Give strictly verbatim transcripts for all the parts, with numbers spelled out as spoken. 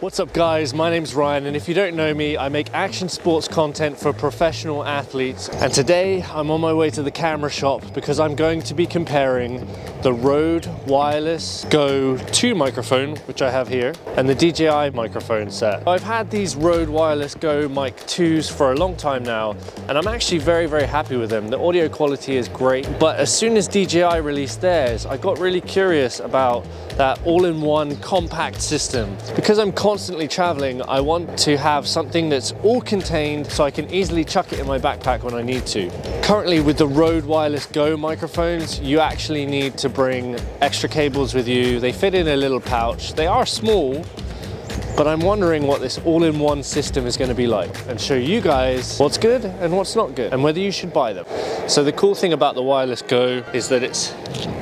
What's up guys, my name's Ryan, and if you don't know me, I make action sports content for professional athletes. And today I'm on my way to the camera shop because I'm going to be comparing the Rode Wireless Go two microphone, which I have here, and the D J I microphone set. I've had these Rode Wireless Go Mic twos for a long time now, and I'm actually very, very happy with them. The audio quality is great, but as soon as D J I released theirs, I got really curious about that all-in-one compact system. Because I'm constantly traveling, I want to have something that's all contained so I can easily chuck it in my backpack when I need to. Currently with the Rode Wireless Go microphones, you actually need to bring extra cables with you. They fit in a little pouch. They are small, but I'm wondering what this all-in-one system is going to be like and show you guys what's good and what's not good and whether you should buy them. So the cool thing about the Wireless Go is that it's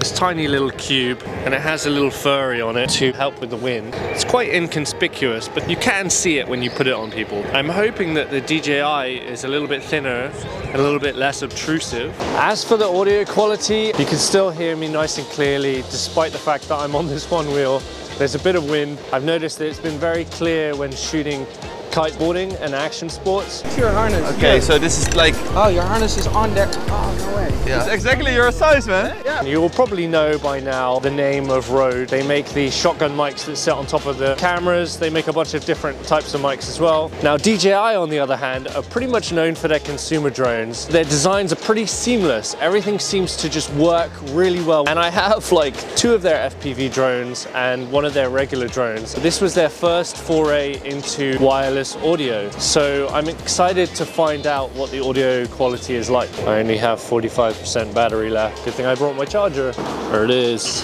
this tiny little cube and it has a little furry on it to help with the wind. It's quite inconspicuous, but you can see it when you put it on people. I'm hoping that the D J I is a little bit thinner and a little bit less obtrusive. As for the audio quality, you can still hear me nice and clearly despite the fact that I'm on this one wheel. There's a bit of wind. I've noticed that it's been very clear when shooting kiteboarding and action sports. Your harness. Okay, yeah. So this is like... Oh, your harness is on deck. Oh, no way. Yeah. It's exactly your size, man. Yeah. You will probably know by now the name of Rode. They make the shotgun mics that sit on top of the cameras. They make a bunch of different types of mics as well. Now, D J I, on the other hand, are pretty much known for their consumer drones. Their designs are pretty seamless. Everything seems to just work really well. And I have like two of their F P V drones and one of their regular drones. This was their first foray into wireless audio, so I'm excited to find out what the audio quality is like. I only have forty-five percent battery left. Good thing I brought my charger. There it is.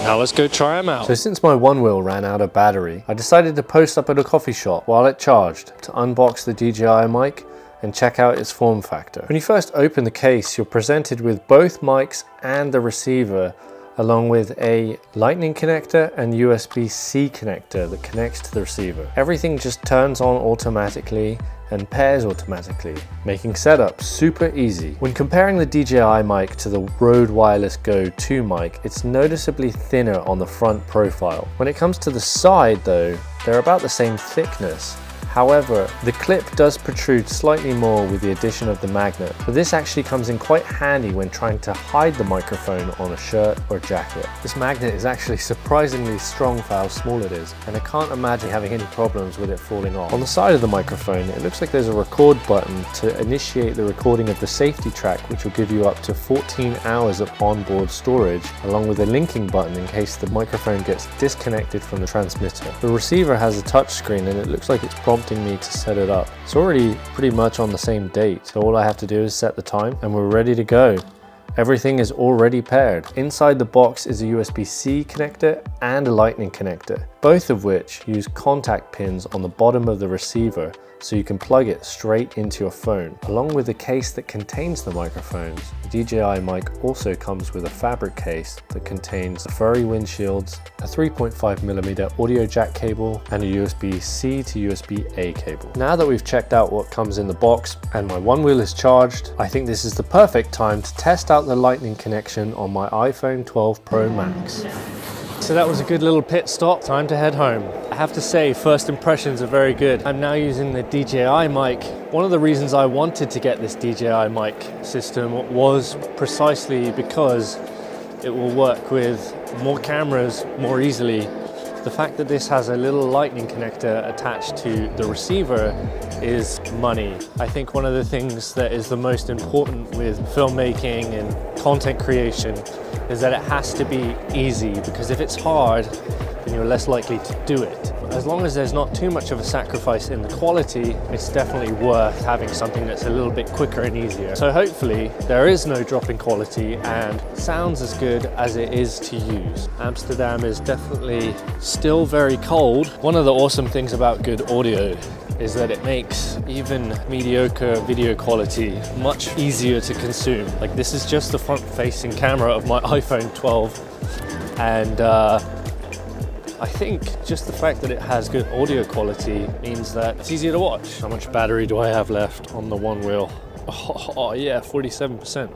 Now let's go try them out. So since my OneWheel ran out of battery, I decided to post up at a coffee shop while it charged to unbox the D J I mic and check out its form factor. When you first open the case, you're presented with both mics and the receiver, along with a lightning connector and U S B C connector that connects to the receiver. Everything just turns on automatically and pairs automatically, making setup super easy. When comparing the D J I mic to the Rode Wireless Go two mic, it's noticeably thinner on the front profile. When it comes to the side though, they're about the same thickness. However, the clip does protrude slightly more with the addition of the magnet, but this actually comes in quite handy when trying to hide the microphone on a shirt or jacket. This magnet is actually surprisingly strong for how small it is, and I can't imagine having any problems with it falling off. On the side of the microphone, it looks like there's a record button to initiate the recording of the safety track, which will give you up to fourteen hours of onboard storage, along with a linking button in case the microphone gets disconnected from the transmitter. The receiver has a touch screen, and it looks like it's probably me to set it up. It's already pretty much on the same date, so all I have to do is set the time and we're ready to go. Everything is already paired. Inside the box is a U S B C connector and a lightning connector, both of which use contact pins on the bottom of the receiver so you can plug it straight into your phone. Along with the case that contains the microphones, the D J I mic also comes with a fabric case that contains furry windshields, a three point five millimeter audio jack cable, and a U S B C to U S B A cable. Now that we've checked out what comes in the box and my OneWheel is charged, I think this is the perfect time to test out the lightning connection on my iPhone twelve Pro Max. So that was a good little pit stop. Time to head home. I have to say, first impressions are very good. I'm now using the D J I mic. One of the reasons I wanted to get this D J I mic system was precisely because it will work with more cameras more easily. The fact that this has a little lightning connector attached to the receiver is money. I think one of the things that is the most important with filmmaking and content creation is that it has to be easy, because if it's hard, then you're less likely to do it. As long as there's not too much of a sacrifice in the quality, it's definitely worth having something that's a little bit quicker and easier. So hopefully there is no drop in quality and sounds as good as it is to use. Amsterdam is definitely still very cold. One of the awesome things about good audio is that it makes even mediocre video quality much easier to consume. Like, this is just the front-facing camera of my iPhone twelve, and uh, I think just the fact that it has good audio quality means that it's easier to watch. How much battery do I have left on the OneWheel? Oh, oh yeah, forty-seven percent.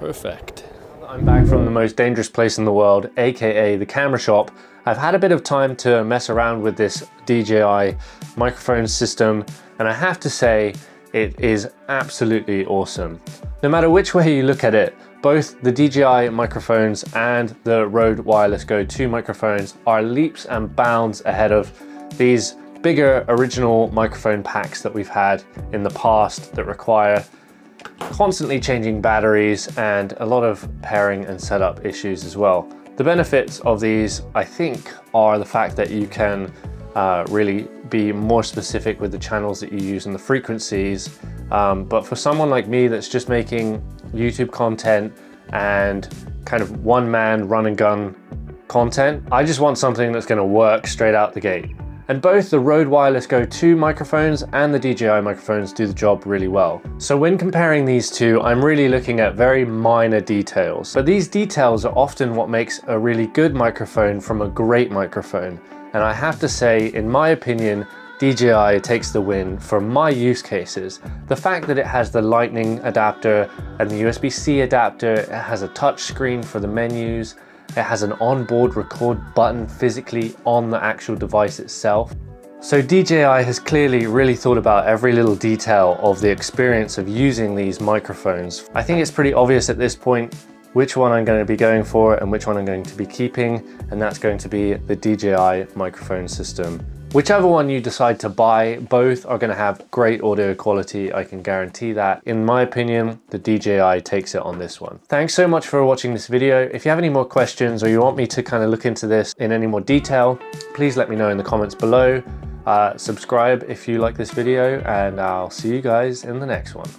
Perfect. I'm back from the most dangerous place in the world, A K A the camera shop, I've had a bit of time to mess around with this D J I microphone system, and I have to say it is absolutely awesome. No matter which way you look at it, both the D J I microphones and the Rode Wireless Go two microphones are leaps and bounds ahead of these bigger original microphone packs that we've had in the past that require constantly changing batteries and a lot of pairing and setup issues as well. The benefits of these, I think, are the fact that you can uh, really be more specific with the channels that you use and the frequencies. Um, but for someone like me that's just making YouTube content and kind of one-man run-and-gun content, I just want something that's going to work straight out the gate. And both the Rode Wireless Go two microphones and the D J I microphones do the job really well. So when comparing these two, I'm really looking at very minor details. But these details are often what makes a really good microphone from a great microphone. And I have to say, in my opinion, D J I takes the win for my use cases. The fact that it has the lightning adapter and the U S B C adapter, it has a touch screen for the menus, it has an onboard record button physically on the actual device itself. So D J I has clearly really thought about every little detail of the experience of using these microphones. I think it's pretty obvious at this point which one I'm going to be going for and which one I'm going to be keeping, and that's going to be the D J I microphone system. Whichever one you decide to buy, both are going to have great audio quality, I can guarantee that. In my opinion, the D J I takes it on this one. Thanks so much for watching this video. If you have any more questions or you want me to kind of look into this in any more detail, please let me know in the comments below. Uh, subscribe if you like this video, and I'll see you guys in the next one.